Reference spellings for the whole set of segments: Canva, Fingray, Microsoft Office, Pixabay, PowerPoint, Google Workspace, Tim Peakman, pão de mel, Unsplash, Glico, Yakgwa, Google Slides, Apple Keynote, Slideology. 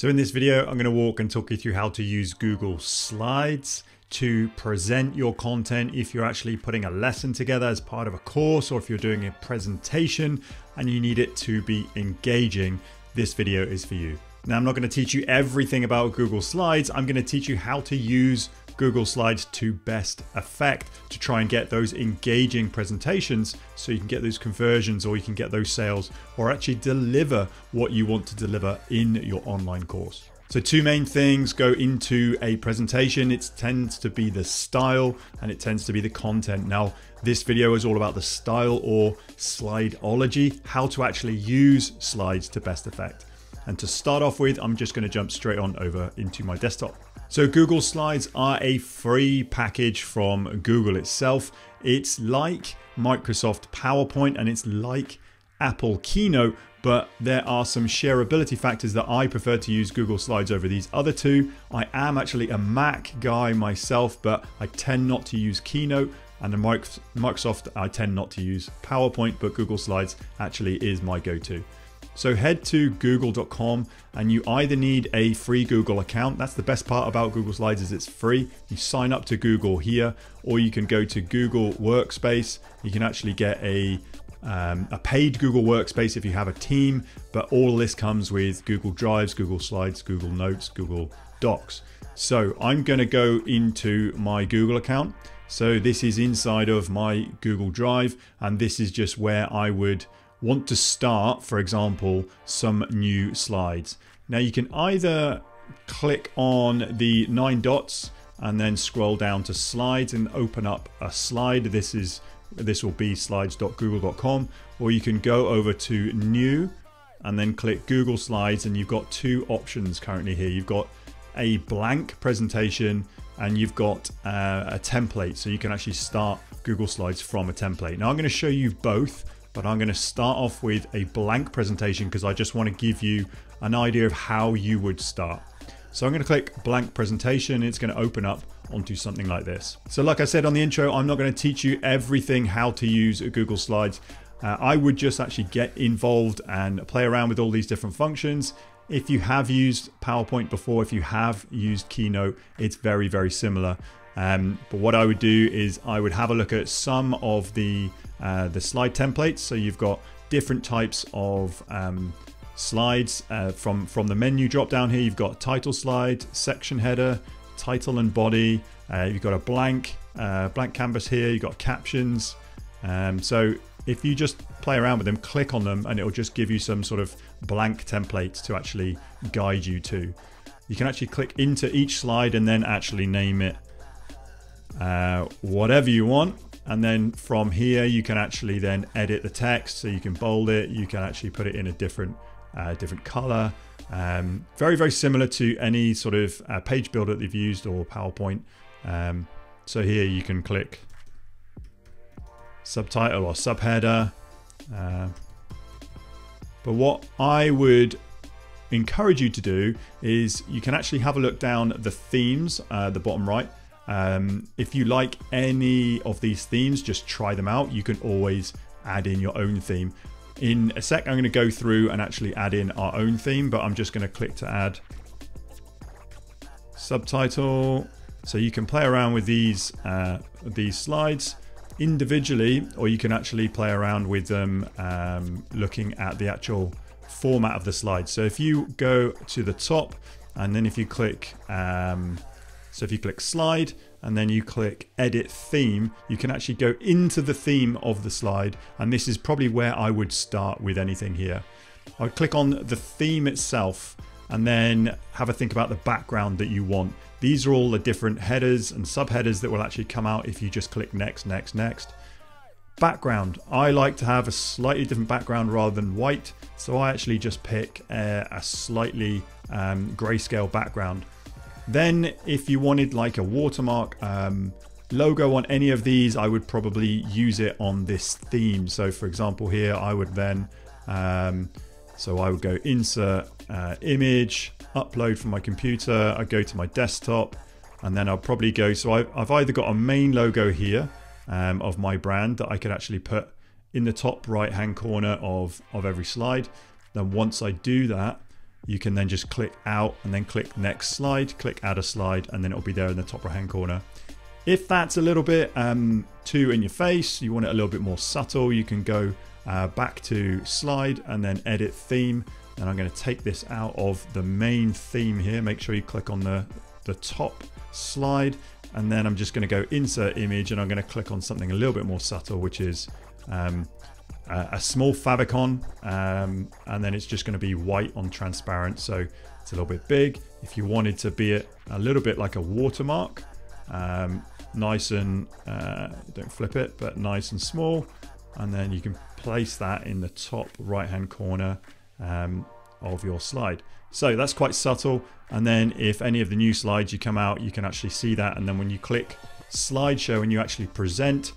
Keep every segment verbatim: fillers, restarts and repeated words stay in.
So in this video, I'm going to walk and talk you through how to use Google Slides to present your content if you're actually putting a lesson together as part of a course, or if you're doing a presentation and you need it to be engaging. This video is for you. Now, I'm not going to teach you everything about Google Slides. I'm going to teach you how to use Google Slides to best effect to try and get those engaging presentations, so you can get those conversions, or you can get those sales, or actually deliver what you want to deliver in your online course. So two main things go into a presentation. It tends to be the style and it tends to be the content. Now, this video is all about the style, or Slideology, how to actually use slides to best effect. And to start off with, I'm just going to jump straight on over into my desktop. So Google Slides are a free package from Google itself. It's like Microsoft PowerPoint and it's like Apple Keynote, but there are some shareability factors that I prefer to use Google Slides over these other two. I am actually a Mac guy myself, but I tend not to use Keynote, and the Microsoft, I tend not to use PowerPoint, but Google Slides actually is my go-to. So head to google dot com and you either need a free Google account. That's the best part about Google Slides, is it's free. You sign up to Google here, or you can go to Google Workspace. You can actually get a, um, a paid Google Workspace if you have a team, but all this comes with Google Drives, Google Slides, Google Notes, Google Docs. So I'm gonna go into my Google account. So this is inside of my Google Drive, and this is just where I would want to start, for example, some new slides. Now you can either click on the nine dots and then scroll down to slides and open up a slide. This is this will be slides dot google dot com, or you can go over to new and then click Google Slides, and you've got two options currently here. You've got a blank presentation and you've got uh, a template, so you can actually start Google Slides from a template. Now I'm going to show you both, but I'm going to start off with a blank presentation because I just want to give you an idea of how you would start. So I'm going to click blank presentation, and it's going to open up onto something like this. So like I said on the intro, I'm not going to teach you everything how to use Google Slides. Uh, I would just actually get involved and play around with all these different functions. If you have used PowerPoint before, if you have used Keynote, it's very, very similar. Um, but what I would do is I would have a look at some of the uh, the slide templates. So you've got different types of um, slides uh, from, from the menu drop down here. You've got title slide, section header, title and body. Uh, you've got a blank, uh, blank canvas here. You've got captions. Um, so if you just play around with them, click on them, and it'll just give you some sort of blank templates to actually guide you to. You can actually click into each slide and then actually name it Uh, whatever you want, and then from here you can actually then edit the text, so you can bold it, you can actually put it in a different uh, different color. Um, very very similar to any sort of uh, page builder that you've used, or PowerPoint. Um, so here you can click subtitle or subheader, uh, but what I would encourage you to do is you can actually have a look down the themes uh, the bottom right. Um, if you like any of these themes, just try them out. You can always add in your own theme. In a sec, I'm going to go through and actually add in our own theme, but I'm just going to click to add subtitle. So you can play around with these, uh, these slides individually, or you can actually play around with them um, looking at the actual format of the slide. So if you go to the top, and then if you click um, So if you click slide and then you click edit theme, you can actually go into the theme of the slide. And this is probably where I would start with anything here. I would click on the theme itself and then have a think about the background that you want. These are all the different headers and subheaders that will actually come out if you just click next, next, next. Background. I like to have a slightly different background rather than white. So I actually just pick a, a slightly um, grayscale background. Then if you wanted like a watermark um, logo on any of these, I would probably use it on this theme. So for example here, I would then, um, so I would go insert uh, image, upload from my computer, I go to my desktop, and then I'll probably go, so I've, I've either got a main logo here um, of my brand that I could actually put in the top right hand corner of, of every slide. Then once I do that, you can then just click out and then click next slide, click add a slide, and then it'll be there in the top right hand corner. If that's a little bit um, too in your face, you want it a little bit more subtle, you can go uh, back to slide and then edit theme. And I'm going to take this out of the main theme here. Make sure you click on the, the top slide. And then I'm just going to go insert image, and I'm going to click on something a little bit more subtle, which is um, a, a small favicon. Um, and then it's just going to be white on transparent. So it's a little bit big. If you wanted to be it a little bit like a watermark, um, nice and uh, don't flip it, but nice and small. And then you can place that in the top right hand corner Um, of your slide. So that's quite subtle. And then if any of the new slides you come out, you can actually see that. And then when you click slideshow and you actually present,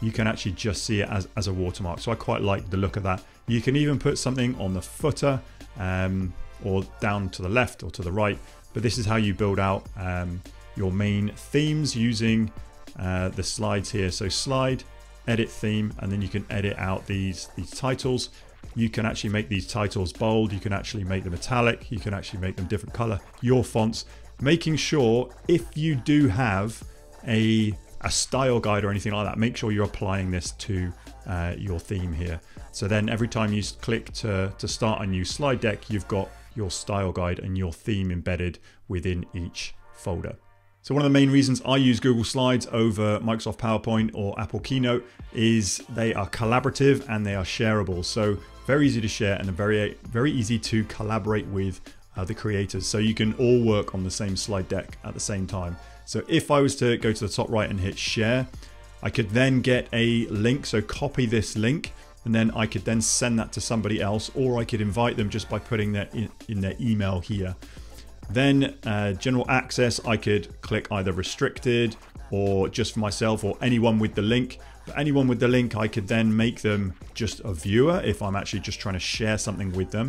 you can actually just see it as, as a watermark. So I quite like the look of that. You can even put something on the footer um, or down to the left or to the right. But this is how you build out um, your main themes using uh, the slides here. So slide, edit theme, and then you can edit out these, these titles. You can actually make these titles bold, you can actually make them italic, you can actually make them different color, your fonts, making sure if you do have a, a style guide or anything like that, make sure you're applying this to uh, your theme here. So then every time you click to, to start a new slide deck, you've got your style guide and your theme embedded within each folder. So one of the main reasons I use Google Slides over Microsoft PowerPoint or Apple Keynote is they are collaborative and they are shareable. So very easy to share and very, very easy to collaborate with uh, the creators. So you can all work on the same slide deck at the same time. So if I was to go to the top right and hit share, I could then get a link. So copy this link, and then I could then send that to somebody else, or I could invite them just by putting that in, in their email here. Then uh, general access, I could click either restricted or just for myself or anyone with the link. But anyone with the link, I could then make them just a viewer if I'm actually just trying to share something with them,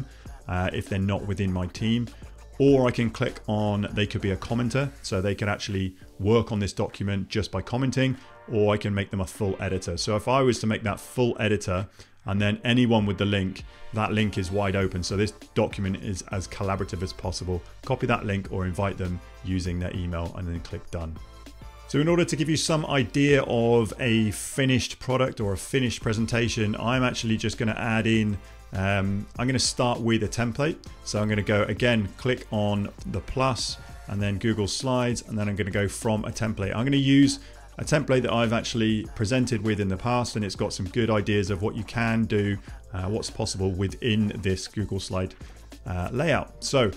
uh, if they're not within my team. Or I can click on, they could be a commenter, so they could actually work on this document just by commenting, or I can make them a full editor. So if I was to make that full editor, and then anyone with the link, that link is wide open. So this document is as collaborative as possible. Copy that link or invite them using their email and then click done. So in order to give you some idea of a finished product or a finished presentation, I'm actually just gonna add in, um, I'm gonna start with a template. So I'm gonna go again, click on the plus and then Google Slides, and then I'm gonna go from a template. I'm gonna use a template that I've actually presented with in the past, and it's got some good ideas of what you can do, uh, what's possible within this Google Slide uh, layout. So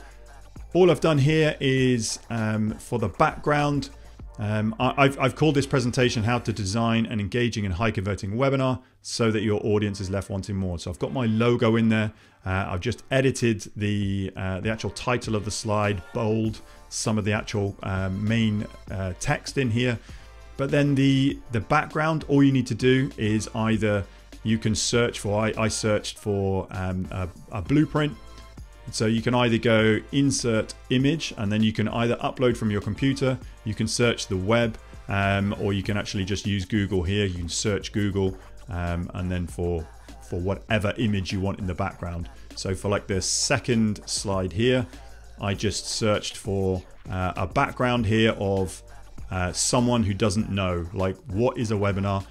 all I've done here is um, for the background, um, I've, I've called this presentation how to design an engaging and high converting webinar so that your audience is left wanting more. So I've got my logo in there. Uh, I've just edited the, uh, the actual title of the slide, bold, some of the actual uh, main uh, text in here. But then the, the background, all you need to do is either you can search for, I, I searched for um, a, a blueprint. So you can either go insert image, and then you can either upload from your computer, you can search the web, um, or you can actually just use Google here. You can search Google um, and then for, for whatever image you want in the background. So for like the second slide here, I just searched for uh, a background here of Uh, someone who doesn't know, like what is a webinar,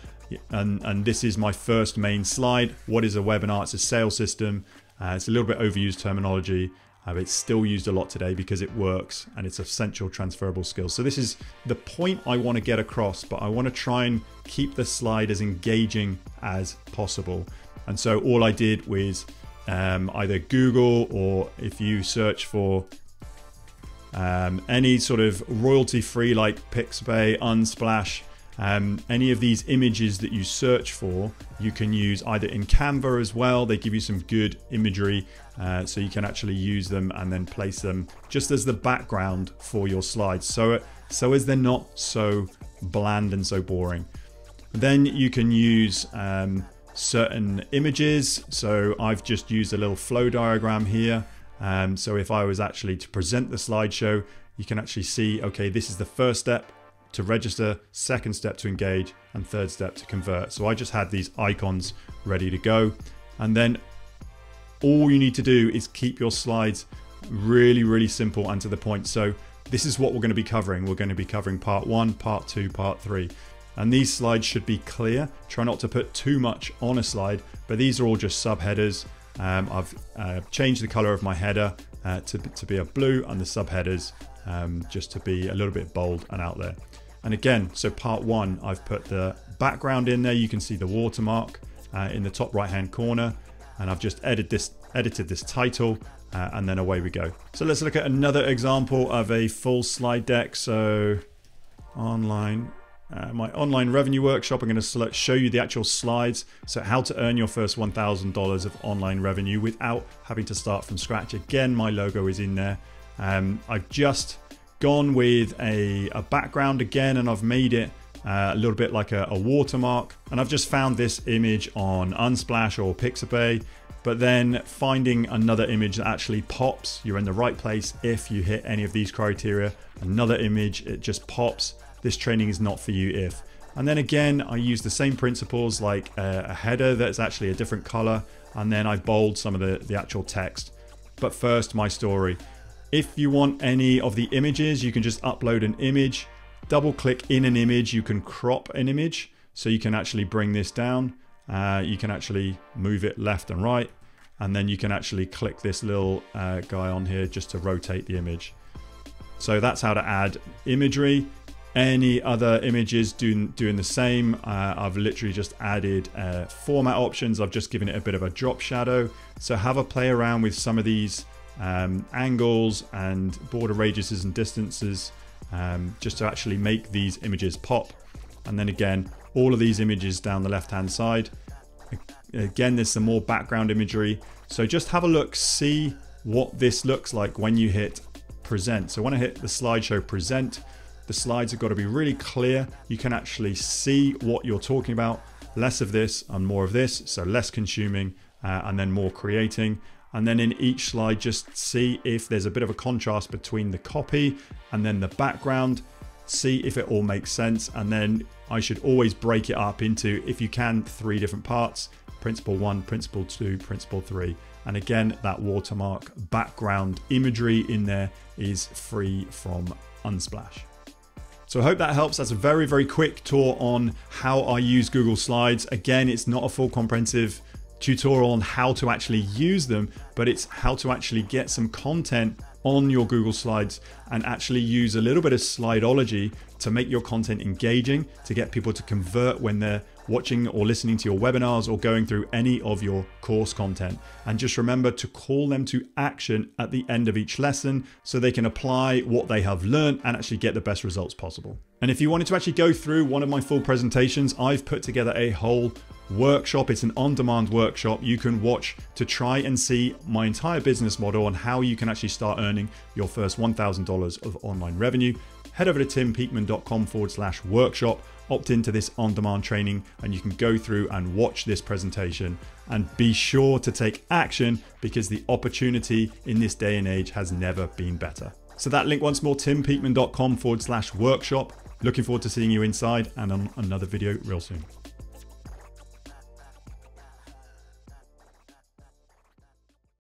and and this is my first main slide. What is a webinar? It's a sales system. Uh, it's a little bit overused terminology, uh, but it's still used a lot today because it works and it's essential transferable skills. So this is the point I want to get across, but I want to try and keep the slide as engaging as possible. And so all I did was um, either Google, or if you search for Um, any sort of royalty-free like Pixabay, Unsplash, um, any of these images that you search for, you can use either in Canva as well. They give you some good imagery, uh, so you can actually use them and then place them just as the background for your slides. So, so as they're not so bland and so boring. Then you can use um, certain images. So I've just used a little flow diagram here. Um, so if I was actually to present the slideshow, you can actually see, okay, this is the first step to register, second step to engage, and third step to convert. So I just had these icons ready to go. And then all you need to do is keep your slides Really, really simple and to the point. So this is what we're going to be covering. We're going to be covering part one, part two, part three. And these slides should be clear. Try not to put too much on a slide, but these are all just subheaders. Um, I've uh, changed the color of my header uh, to, to be a blue and the subheaders um, just to be a little bit bold and out there. And again, so part one, I've put the background in there. You can see the watermark uh, in the top right-hand corner. And I've just edited this, edited this title uh, and then away we go. So let's look at another example of a full slide deck. So online, uh, my online revenue workshop, I'm gonna select, show you the actual slides. So how to earn your first one thousand dollars of online revenue without having to start from scratch. Again, my logo is in there. Um, I've just gone with a, a background again, and I've made it Uh, a little bit like a, a watermark, and I've just found this image on Unsplash or Pixabay, but then finding another image that actually pops. You're in the right place if you hit any of these criteria. Another image, it just pops. This training is not for you if. And then again, I use the same principles, like a, a header that's actually a different color, and then I bold some of the, the actual text. But first, my story. If you want any of the images, you can just upload an image. Double click in an image, you can crop an image. So you can actually bring this down. Uh, you can actually move it left and right. And then you can actually click this little uh, guy on here just to rotate the image. So that's how to add imagery. Any other images doing, doing the same. Uh, I've literally just added uh, format options. I've just given it a bit of a drop shadow. So have a play around with some of these um, angles and border radiuses and distances. Um, just to actually make these images pop. And then again, all of these images down the left hand side. Again, there's some more background imagery. So just have a look, see what this looks like when you hit present. So when I hit the slideshow present, the slides have got to be really clear. You can actually see what you're talking about. Less of this and more of this. So less consuming uh, and then more creating. And then in each slide, just see if there's a bit of a contrast between the copy and then the background, see if it all makes sense. And then I should always break it up into, if you can, three different parts, principle one, principle two, principle three. And again, that watermark background imagery in there is free from Unsplash. So I hope that helps. That's a very, very quick tour on how I use Google Slides. Again, it's not a full comprehensive tutorial on how to actually use them, but it's how to actually get some content on your Google Slides and actually use a little bit of Slideology to make your content engaging, to get people to convert when they're watching or listening to your webinars or going through any of your course content. And just remember to call them to action at the end of each lesson so they can apply what they have learned and actually get the best results possible. And if you wanted to actually go through one of my full presentations, I've put together a whole workshop. It's an on-demand workshop you can watch to try and see my entire business model on how you can actually start earning your first one thousand dollars of online revenue. Head over to timpeakman.com forward slash workshop, opt into this on-demand training, and you can go through and watch this presentation. And be sure to take action, because the opportunity in this day and age has never been better. So that link once more, timpeakman.com forward slash workshop. Looking forward to seeing you inside and on another video real soon.